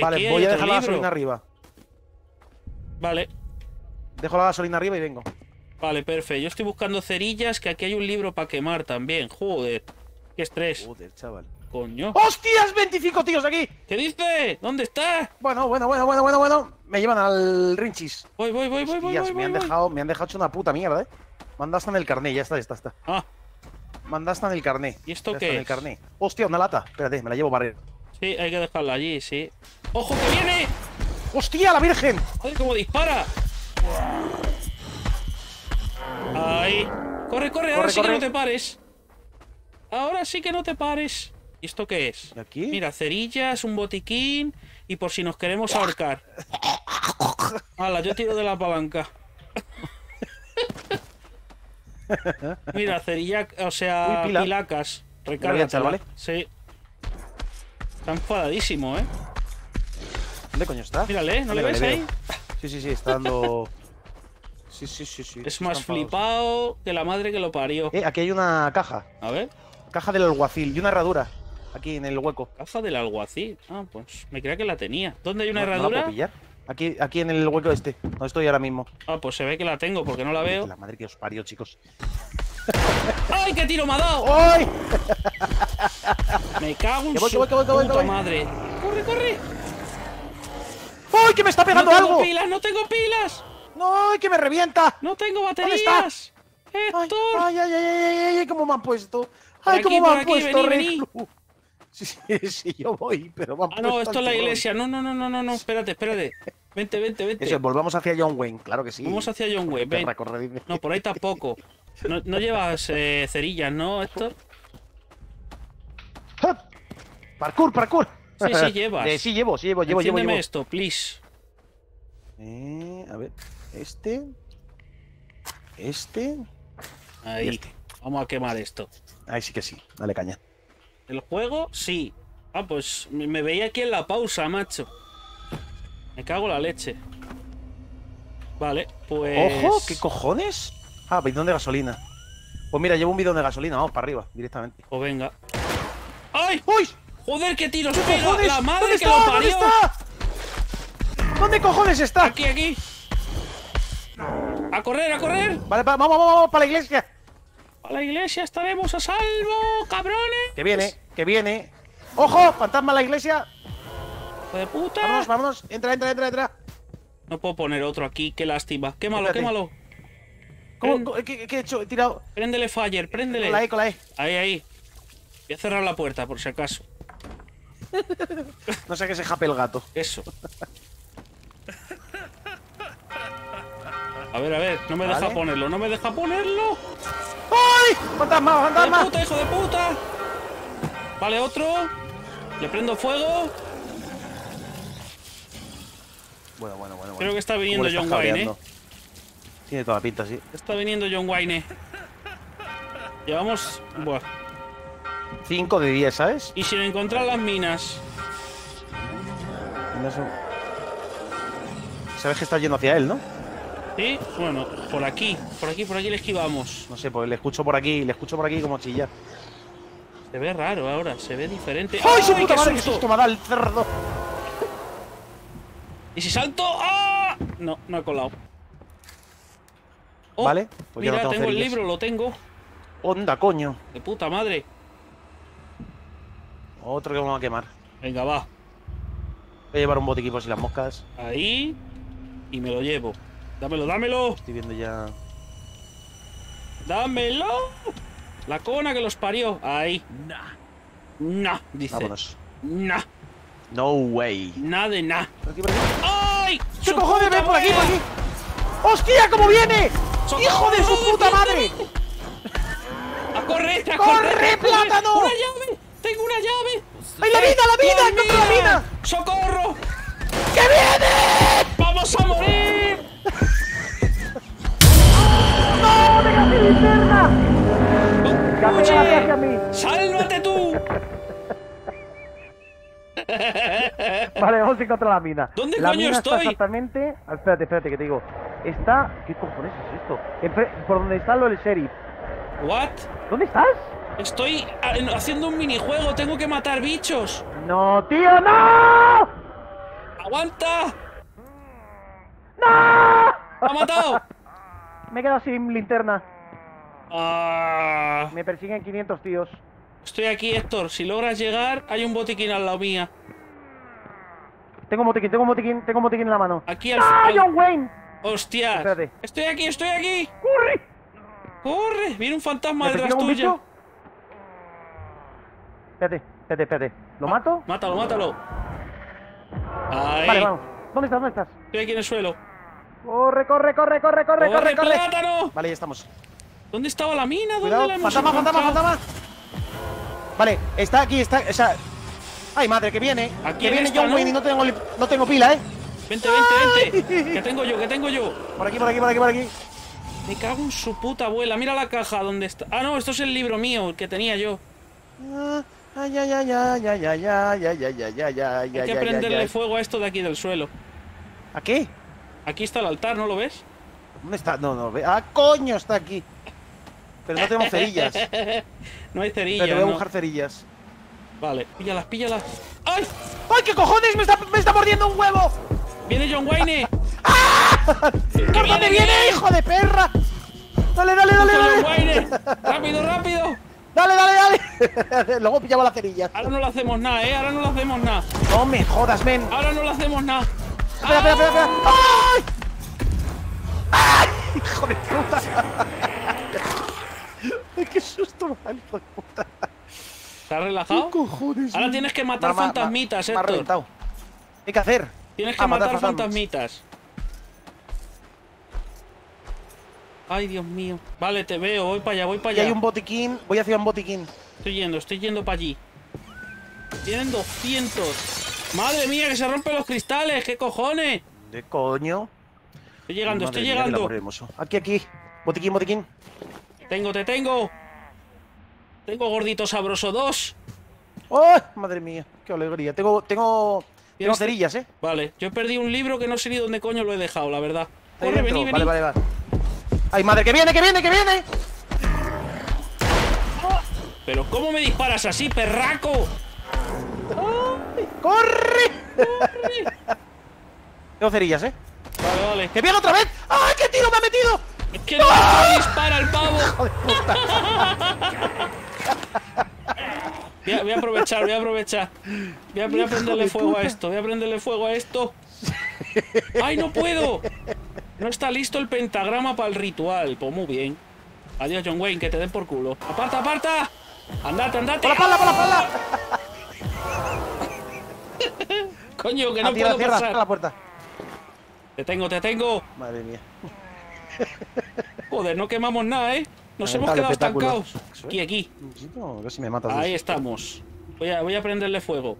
Vale, voy a dejar la gasolina arriba. Vale. Dejo la gasolina arriba y vengo. Vale, perfecto. Yo estoy buscando cerillas, que aquí hay un libro para quemar también. Joder. Qué estrés. Joder, chaval. Coño. ¡Hostias! ¡veinticinco tíos aquí! ¿Qué dices? ¿Dónde estás? Bueno, bueno, bueno, bueno, bueno, bueno. Me llevan al Rinchis. Voy, voy, voy, voy, voy, voy. Me han dejado, me han dejado hecho una puta mierda, eh. Mandaste en el carné, ya está, ya está, está. Ah. Mandaste en el carné. ¿Y esto qué es? En el carné. Hostia, una lata. Espérate, me la llevo para ir. Sí, hay que dejarla allí, sí. ¡Ojo que viene! ¡Hostia, la virgen! ¡Madre, cómo dispara! Ahí. Corre, corre, corre, ahora sí corre. Que no te pares. Ahora sí que no te pares. ¿Y esto qué es? ¿Y aquí? Mira, cerillas, un botiquín. Y por si nos queremos ahorcar. Hala, yo tiro de la palanca. Mira, cerilla, o sea, Uy, pila. pilacas. Recarga, ¿vale? Sí. Está enfadadísimo, ¿eh? ¿Dónde coño está? Mírale, ¿no vale, le ves vale, ahí? Sí, sí, sí, está dando... Sí, sí, sí, sí. Es más flipado que la madre que lo parió. Eh, aquí hay una caja. A ver. Caja del alguacil y una herradura. Aquí en el hueco. Caja del alguacil. Ah, pues me creía que la tenía. ¿Dónde hay una no, herradura? No la puedo pillar. Aquí, aquí en el hueco este. No estoy ahora mismo. Ah, pues se ve que la tengo porque no la veo. La madre que os parió, chicos. ¡Ay, qué tiro me ha dado! ¡Ay! Me cago en su puta madre. ¡Corre, corre! ¡Ay, que me está pegando algo! ¡No tengo pilas, no tengo pilas! ¡No, que me revienta! ¡No tengo baterías! ¿Dónde estás? ¡Héctor! ¡Ay, ay, ay, ay! ¿Cómo me han puesto? ¡Ay, cómo me han puesto, Reclu! Sí, sí, sí, yo voy, pero vamos. Ah, no, esto es la iglesia. No, no, no, no, no, espérate, espérate. Vente, vente, vente. Eso, volvamos hacia John Wayne, claro que sí. Vamos hacia John Wayne, ven. No, por ahí tampoco. No, no llevas eh, cerillas, ¿no, Héctor? ¡Parkour, parkour! Sí, sí, llevas. Eh, sí, llevo, sí, llevo, llevo, llevo, llevo. esto, please. Eh, a ver, este. Este. Ahí. Este. Vamos a quemar esto. Ahí sí que sí, dale caña. ¿El juego? Sí. Ah, pues me veía aquí en la pausa, macho. Me cago en la leche. Vale, pues... ¡Ojo! ¿Qué cojones? Ah, bidón de gasolina. Pues mira, llevo un bidón de gasolina. Vamos, para arriba, directamente. Pues venga. ¡Ay! ¡Uy! ¡Joder, qué tiros! ¡Joder! ¡La madre que está, lo parió! ¿Dónde está? ¿Dónde cojones está? Aquí, aquí. ¡A correr, a correr! Vale, pa, vamos, vamos, vamos, para la iglesia. A la iglesia estaremos a salvo, cabrones. Que viene, que viene. ¡Ojo! ¡Fantasma a la iglesia! ¡Hijo de puta! Vamos, vamos, entra, entra, entra, entra. No puedo poner otro aquí, qué lástima. Quémalo, Espérate. quémalo. ¿Cómo? Prend... ¿Qué, ¿Qué he hecho? He tirado. Préndele fire, préndele. Con la E, con la E. Ahí, ahí. Voy a cerrar la puerta por si acaso. No sé qué se jape el gato. Eso. A ver, a ver, no me vale. deja ponerlo, no me deja ponerlo. ¡Ay! ¡Fantasma, fantasma! ¡Hijo de puta, hijo de puta! Vale, otro. Le prendo fuego. Bueno, bueno, bueno. bueno. Creo que está viniendo John Wayne, ¿eh? Tiene toda la pinta, sí. Está viniendo John Wayne. Llevamos... Buah. cinco de diez, ¿sabes? Y sin encontrar las minas. Sabes que está yendo hacia él, ¿no? Sí, bueno, por aquí, por aquí, por aquí le esquivamos. No sé, pues le escucho por aquí, le escucho por aquí como chillar. Se ve raro ahora, se ve diferente. ¡Ay, ¡Ay su puta madre, qué susto me da el cerdo! ¿Y si salto? ¡Ah! No, no ha colado. Oh, vale, pues mira, ya no tengo, tengo el libro, lo tengo. Onda, coño. De puta madre. Otro que vamos a quemar. Venga, va. Voy a llevar un botiquín por si las moscas. Ahí. Y me lo llevo. Dámelo, dámelo. Estoy viendo ya. ¡Dámelo! La cona que los parió. Ahí. Nah. Nah, dice. Vámonos. Nah. No way. Nada de nada. ¡Ay! ¿Qué cojones ven por aquí, por aquí? ¡Hostia, cómo viene! ¡Hijo de su puta madre! ¡A correr, a correr! ¡Corre, plátano! ¡Una llave! ¡Tengo una llave! ¡Ay, la vida, la vida! ¡Encontré la vida! ¡Socorro! ¡Que viene! ¡Vamos a morir! ataque a mí. ¡Sálvate tú! Vale, vamos a encontrar la mina. ¿Dónde la coño mina estoy? Está exactamente... Ah, espérate, espérate, que te digo. Está... ¿Qué cojones es esto? Enfre... Por donde está lo del sheriff. ¿What? ¿Dónde estás? Estoy haciendo un minijuego. Tengo que matar bichos. ¡No, tío, no! ¡Aguanta! ¡No! ¡Me ha matado! Me he quedado sin linterna. Ah. Me persiguen quinientos tíos. Estoy aquí, Héctor. Si logras llegar, hay un botiquín al lado mía. Tengo botiquín, tengo botiquín, tengo botiquín en la mano. Aquí al... ¡Ah, John Wayne! ¡Hostias! Espérate. ¡Estoy aquí, estoy aquí! ¡Corre! ¡Corre! ¡Viene un fantasma detrás tuya! Espérate, espérate, espérate. ¿Lo mato? Mátalo, mátalo. Ahí. Vale, vamos. ¿Dónde estás? ¿Dónde estás? Estoy aquí en el suelo. ¡Corre, corre, corre, corre, corre, corre, corre! ¡Plátano! Vale, ya estamos. ¿Dónde estaba la mina? ¿Dónde Cuidado. la hemos ¡Fantasma, fantasma, fantasma! Vale, está aquí, está... O sea... ¡Ay, madre, que viene! Aquí que viene esta, John Wayne, ¿no? Y no tengo, no tengo pila, ¿eh? Vente, vente, vente. ¿Qué tengo yo? ¿Qué tengo yo? Por aquí, por aquí, por aquí, por aquí. Me cago en su puta abuela. Mira la caja donde está. Ah, no, esto es el libro mío, el que tenía yo. Ay, ay, ay, ay, ay, ay, ay, ay, ay, ay, ay, ay. Hay que prenderle fuego a esto de aquí del suelo. ¿A qué? Aquí está el altar, ¿no lo ves? ¿Dónde está? No, no lo veo. ¡Ah, coño! Está aquí. Pero no tenemos cerillas. No hay cerillas. Pero voy a buscar cerillas. Vale, píllalas, píllalas. ¡Ay! ¡Ay, qué cojones! ¡Me está, me está mordiendo un huevo! ¡Viene John Wayne! ¡Ah! ¡Por dónde viene, hijo de perra! ¡Dale, dale, dale, dale! ¡John Wayne! ¡Rápido, rápido! ¡Dale, dale, dale! Luego pillamos las cerillas. Ahora no le hacemos nada, eh. Ahora no le hacemos nada. No me jodas, men. Ahora no le hacemos nada. Espera, espera, espera, espera. ¡Ay! ¡Ay! ¡Hijo de puta! ¡Qué susto, mal, hijo de puta! ¿Estás relajado? ¿Qué cojones? Ahora tienes que matar fantasmitas, Héctor. Me ha reventado. ¿Qué hay que hacer? Tienes que matar fantasmitas. Ay, Dios mío. Vale, te veo. Voy para allá, voy para allá. Hay un botiquín. Voy hacia un botiquín. Estoy yendo, estoy yendo para allí. Tienen doscientos. Madre mía, que se rompen los cristales. ¿Qué cojones? ¿De coño? Estoy llegando, estoy llegando. Aquí, aquí. Botiquín, botiquín. Te tengo, te tengo. Tengo gordito sabroso dos. ¡Oh! Madre mía, qué alegría. Tengo, tengo... Tengo cerillas, ¿eh? Vale, yo he perdido un libro que no sé ni dónde coño lo he dejado, la verdad. Corre, vení, vení. Vale, vale, vale. ¡Ay, madre, que viene, que viene, que viene! ¿Pero cómo me disparas así, perraco? ¡Ay! ¡Corre! ¡Corre! Tengo cerillas, ¿eh? Vale, vale. ¡Que viene otra vez! ¡Ay, qué tiro me ha metido! ¡Es que no me dispara el pavo! ¡Hijo de puta! Voy a, voy a aprovechar, voy a aprovechar. Voy a, voy a prenderle fuego a esto, voy a prenderle fuego a esto. ¡Ay, no puedo! No está listo el pentagrama para el ritual. Pues muy bien. Adiós, John Wayne, que te den por culo. ¡Aparta, aparta! ¡Andate, andate! ¡Por la pala, por la pala! Coño, que no puedo pasar. Cierra, cierra la puerta. Te tengo, te tengo. Madre mía. Joder, no quemamos nada, ¿eh? Nos hemos quedado estancados. Aquí, aquí. No, a ver si me matas. Ahí estamos. Voy a, voy a prenderle fuego.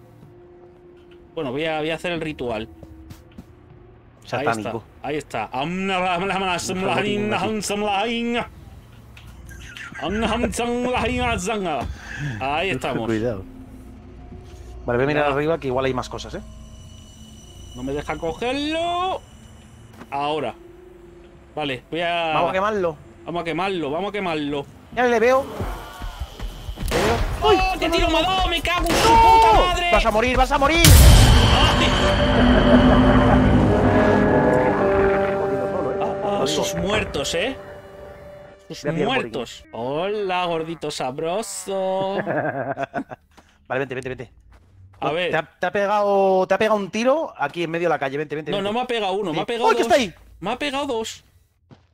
Bueno, voy a, voy a hacer el ritual. Satánico. Ahí está. Ahí está. Ahí estamos. Cuidado. Vale, voy a mirar arriba que igual hay más cosas, ¿eh? No me deja cogerlo. Ahora. Vale, voy a... Vamos a quemarlo. Vamos a quemarlo, vamos a quemarlo. Ya le veo. Le veo. ¡Oh, ¡Uy! ¡Te tiro me dado! ¡Me cago en ¡No! su puta madre! ¡Vas a morir, vas a morir! ¡Ah! Oh, sus muertos, ¿eh? Sus muertos. Hola, gordito sabroso. Vale, vente, vente, vente. A ver. Te ha, te ha pegado, te ha pegado un tiro aquí en medio de la calle. Vente, vente. No, vente. No me ha pegado uno, me ha pegado dos. ¡Oh, que está ahí! Me ha pegado dos.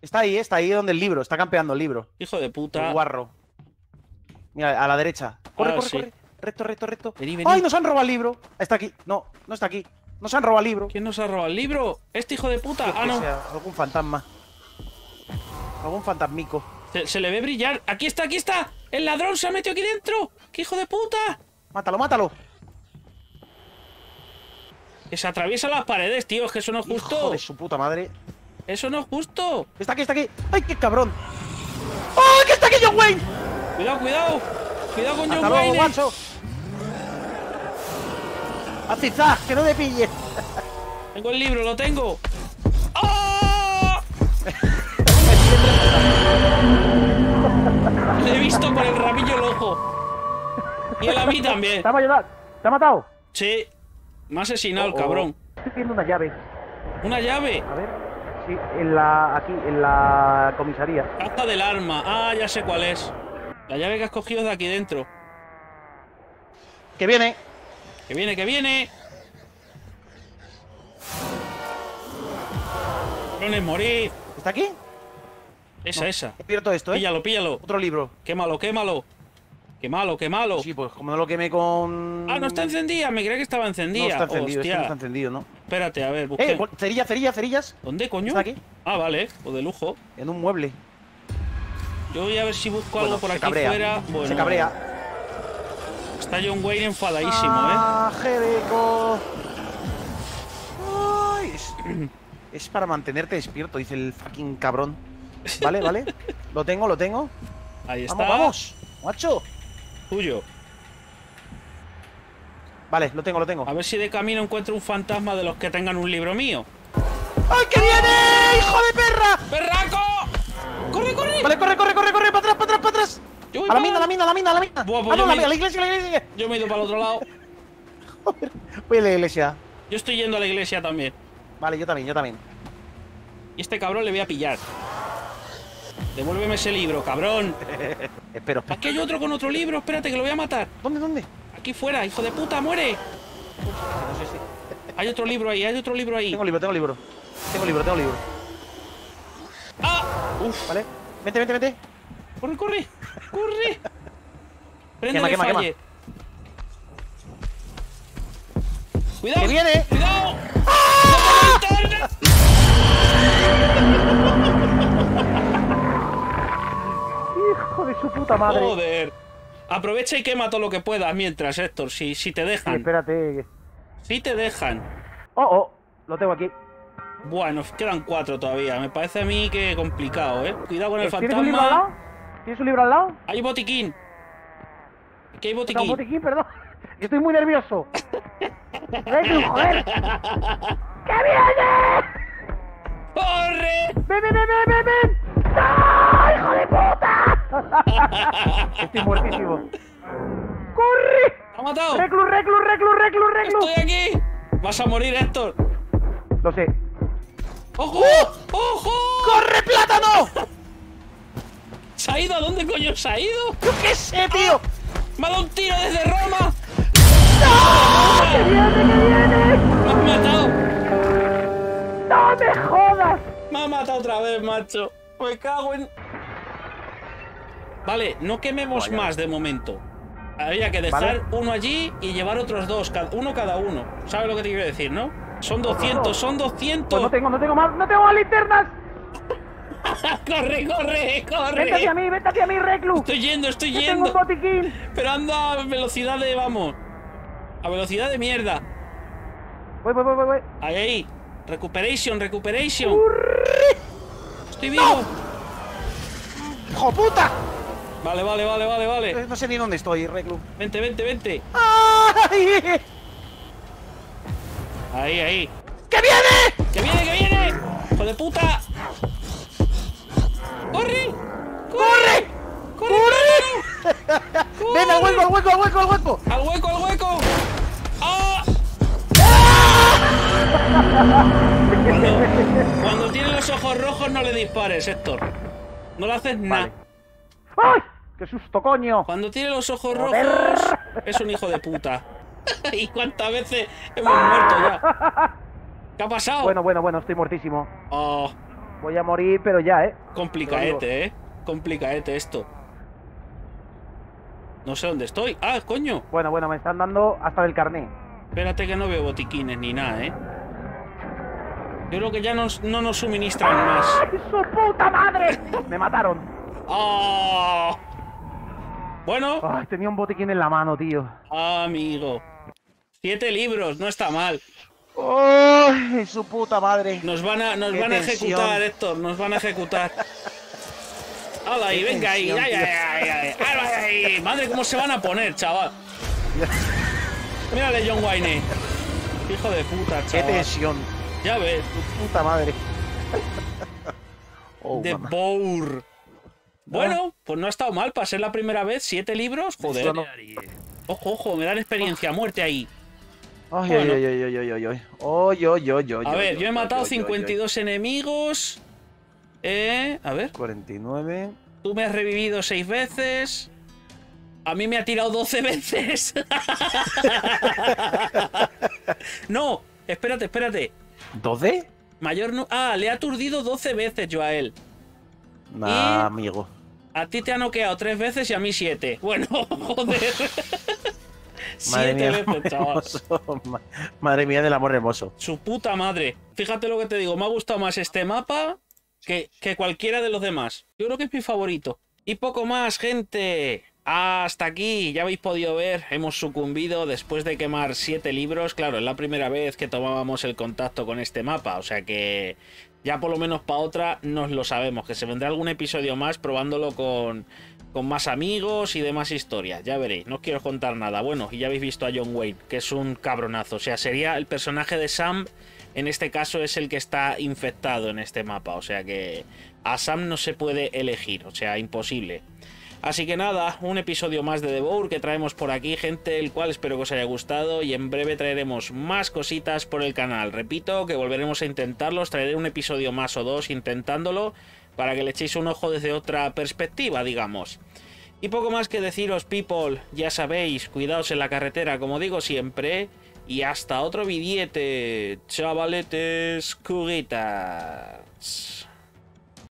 Está ahí, está ahí donde el libro, está campeando el libro. Hijo de puta. El guarro. Mira, a la derecha. Corre, ah, corre, sí. corre. Recto, recto, recto. Vení, vení. ¡Ay, nos han robado el libro! Está aquí. No, no está aquí. Nos han robado el libro. ¿Quién nos ha robado el libro? Este hijo de puta. Creo ah, no. Sea algún fantasma. Algún fantasmico. Se, se le ve brillar. Aquí está, aquí está. El ladrón se ha metido aquí dentro. ¡Qué hijo de puta! Mátalo, mátalo. Que se atraviesa las paredes, tío. Es que eso no es justo. Hijo de su puta madre. ¡Eso no es justo! ¡Está aquí, está aquí! ¡Ay, qué cabrón! ¡Oh, que está aquí John Wayne! Cuidado, cuidado. Cuidado con John Wayne. Guacho. Haz zigzag, que no te pilles. Tengo el libro, lo tengo. ¡Oh! Le he visto por el rabillo el ojo. Y él a mí también. ¿Te ha ayudado? ¿Te ha matado? Sí. Me ha asesinado oh, el cabrón. Estoy pidiendo una llave. ¿Una llave? A ver. Sí, en la... aquí, en la comisaría. Caja del arma. Ah, ya sé cuál es. La llave que has cogido es de aquí dentro. Que viene. Que viene, que viene. Cabrones, morid. ¿Está aquí? Esa, no, esa. He abierto esto, eh. Píllalo, píllalo. Otro libro. Quémalo, quémalo. Quémalo, quémalo. Sí, pues como no lo quemé con... Ah, no está encendida. Me creía que estaba encendida. No está encendido, este no está encendido, ¿no? Espérate, a ver, busqué. Eh, cerillas, cerillas, cerillas. ¿Dónde, coño? Está aquí. Ah, vale, o de lujo. En un mueble. Yo voy a ver si busco bueno, algo por aquí cabrea. fuera. Bueno, se cabrea. Está John Wayne enfadadísimo, ¿eh? ¡Ah, Jereco! Es, es para mantenerte despierto, dice el fucking cabrón. Vale, vale. Lo tengo, lo tengo. Ahí está. Vamos, vamos, macho. Tuyo. Vale, lo tengo, lo tengo. A ver si de camino encuentro un fantasma de los que tengan un libro mío. ¡Ay, que viene! ¡Hijo de perra! ¡Perraco! ¡Corre, corre! Vale, corre, corre, corre, corre, para atrás, para atrás, para atrás. Yo voy a la mina, la mina, la mina, la mina. Buah, pues ah, no, la, me... la iglesia, la iglesia. Yo me he ido para el otro lado. Joder, voy a la iglesia. Yo estoy yendo a la iglesia también. Vale, yo también, yo también. Y este cabrón le voy a pillar. Devuélveme ese libro, cabrón. Espero. Aquí hay otro con otro libro, espérate que lo voy a matar. ¿Dónde, dónde? Aquí fuera, hijo de puta, muere. No sé si... Hay otro libro ahí, hay otro libro ahí. Tengo libro, tengo libro. Tengo libro, tengo libro. ¡Ah! Uf. Vale. Vente, vente, vente. Corre, corre, corre. Prende que falle. Cuidado, que viene. Cuidado. ¡Ah! Hijo de su puta madre. Joder. Aprovecha y quema todo lo que puedas mientras, Héctor. Si, si te dejan. Sí, espérate. Si te dejan. Oh, oh. Lo tengo aquí. Bueno, quedan cuatro todavía. Me parece a mí que complicado, ¿eh? Cuidado con el fantasma. ¿Tienes un libro al lado? Hay botiquín. Aquí hay botiquín. No, botiquín, perdón. Yo estoy muy nervioso. ¡Ven, joder! ¡Que viene! ¡Corre! ¡Ven, ven, ven, ven, ven! ¡No, hijo de puta! Estoy muertísimo. ¡Corre! ¡Lo ha matado! ¡Reclu, reclu, reclu, reclu, reclu! ¡Estoy aquí! Vas a morir, Héctor. Lo sé. ¡Ojo! ¡Oh! ¡Ojo! ¡Corre, plátano! ¿Se ha ido? ¿A dónde coño se ha ido? ¡Yo qué sé, tío! ¡Ah! ¡Me ha dado un tiro desde Roma! ¡No! ¡Que viene, que viene! ¡Me has matado! ¡No me jodas! Me ha matado otra vez, macho. Me cago en... Vale, no quememos Vaya. más de momento. Había que dejar ¿Vale? uno allí y llevar otros dos, uno cada uno. ¿Sabes lo que te quiero decir, no? Son doscientos, no. son doscientos. Pues no tengo, no tengo más, no tengo más linternas. ¡Corre, corre, corre! ¡Vete hacia mí, vete hacia mí, reclu! Estoy yendo, estoy Yo yendo. Tengo un botiquín. Pero ando a velocidad de, vamos. A velocidad de mierda. Voy, voy, voy, voy. Ahí, ahí. Recuperation, recuperation. Urri. Estoy vivo. No. ¡Hijo puta! Vale, vale, vale, vale, vale. No sé ni dónde estoy, reclu. Vente, vente, vente. ¡Ay! Ahí, ahí. ¡Que viene! ¡Que viene, que viene! ¡Hijo de puta! ¡Corre! ¡Corre! ¡Corre! ¡Corre! ¡Corre! ¡Ven al hueco, al hueco, al hueco, al hueco! ¡Al hueco, al hueco! ¡Ah! ¡Ah! Cuando, cuando tiene los ojos rojos no le dispares, Héctor. No le haces nada. Vale. ¡Ay! ¡Qué susto, coño! Cuando tiene los ojos rojos es un hijo de puta. ¿Y cuántas veces hemos muerto ya? ¿Qué ha pasado? Bueno, bueno, bueno, estoy muertísimo. Oh. Voy a morir, pero ya, ¿eh? Complicaete, ¿eh? Complicaete esto. No sé dónde estoy. ¡Ah, coño! Bueno, bueno, me están dando hasta del carné. Espérate que no veo botiquines ni nada, ¿eh? Yo creo que ya nos, no nos suministran ¡Ah, más. ¡Ay, su puta madre! Me mataron. ¡Oh! Bueno. Ay, tenía un botiquín en la mano, tío. Amigo. Siete libros, no está mal. ¡Oh, su puta madre! Nos van a, nos van a ejecutar, Héctor, nos van a ejecutar. ¡Hala ahí, venga ahí! ¡Ay, ay, ay, ay! ¡Madre, cómo se van a poner, chaval! Mírale, John Wayne. Hijo de puta, chaval. ¡Qué tensión! Ya ves. Tu puta madre. Oh, Devour. Bueno, pues no ha estado mal para ser la primera vez. Siete libros, joder. No. Ojo, ojo, me dan experiencia, muerte ahí. Ay, bueno. ay, ay, ay, ay, ay, ay. Oh, yo, yo, yo, a yo, ver, yo, yo he matado yo, yo, cincuenta y dos yo, yo. enemigos. Eh, a ver. cuarenta y nueve. Tú me has revivido seis veces. A mí me ha tirado doce veces. No, espérate, espérate. ¿doce? Mayor no... Ah, le ha aturdido doce veces yo a él. Nah, y amigo. A ti te ha noqueado tres veces y a mí siete. Bueno, joder. Madre mía, veces, chaval. Madre mía del amor hermoso. Su puta madre. Fíjate lo que te digo. Me ha gustado más este mapa que, que cualquiera de los demás. Yo creo que es mi favorito. Y poco más, gente. Hasta aquí. Ya habéis podido ver. Hemos sucumbido después de quemar siete libros. Claro, es la primera vez que tomábamos el contacto con este mapa. O sea que... Ya por lo menos para otra nos lo sabemos, que se vendrá algún episodio más probándolo con, con más amigos y demás historias. Ya veréis, no os quiero contar nada. Bueno, y ya habéis visto a John Wayne, que es un cabronazo. O sea, sería el personaje de Sam, en este caso es el que está infectado en este mapa. O sea que a Sam no se puede elegir, o sea, imposible. Así que nada, un episodio más de Devour que traemos por aquí, gente, el cual espero que os haya gustado y en breve traeremos más cositas por el canal. Repito que volveremos a intentarlos, traeré un episodio más o dos intentándolo para que le echéis un ojo desde otra perspectiva, digamos. Y poco más que deciros, people, ya sabéis, cuidaos en la carretera, como digo siempre, y hasta otro videete, chavaletes, cuguitas.